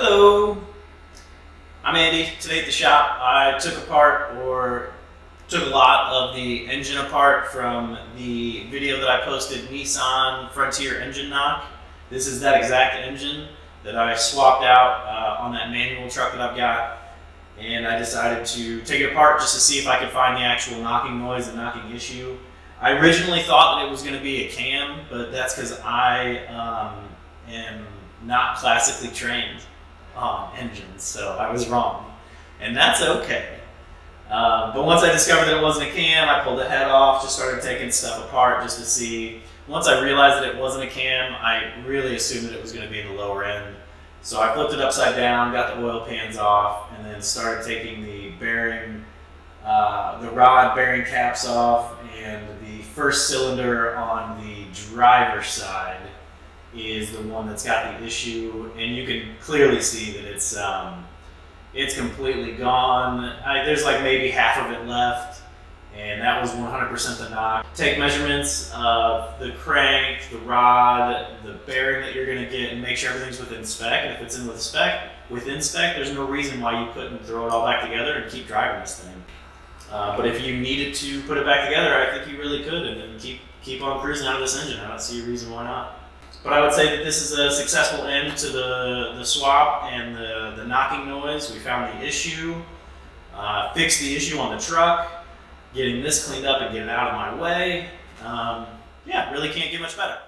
Hello, I'm Andy. Today at the shop I took a lot of the engine apart from the video that I posted, Nissan Frontier engine knock. This is that exact engine that I swapped out on that manual truck that I've got, and I decided to take it apart just to see if I could find the actual knocking noise and knocking issue. I originally thought that it was going to be a cam, but that's because I am not classically trained on engines, so I was wrong, and that's okay. But once I discovered that it wasn't a cam, I pulled the head off, just started taking stuff apart just to see. Once I realized that it wasn't a cam, I really assumed that it was going to be the lower end. So I flipped it upside down, got the oil pans off, and then started taking the bearing, the rod bearing caps off, and the first cylinder on the driver's side is the one that's got the issue, and you can clearly see that it's completely gone. There's like maybe half of it left, and that was 100% the knock. Take measurements of the crank, the rod, the bearing that you're going to get, and make sure everything's within spec. And if it's within spec, there's no reason why you couldn't throw it all back together and keep driving this thing. But if you needed to put it back together, I think you really could, and then keep on cruising out of this engine. I don't see a reason why not. But I would say that this is a successful end to the swap and the knocking noise. We found the issue, fixed the issue on the truck, getting this cleaned up and getting it out of my way. Yeah, really can't get much better.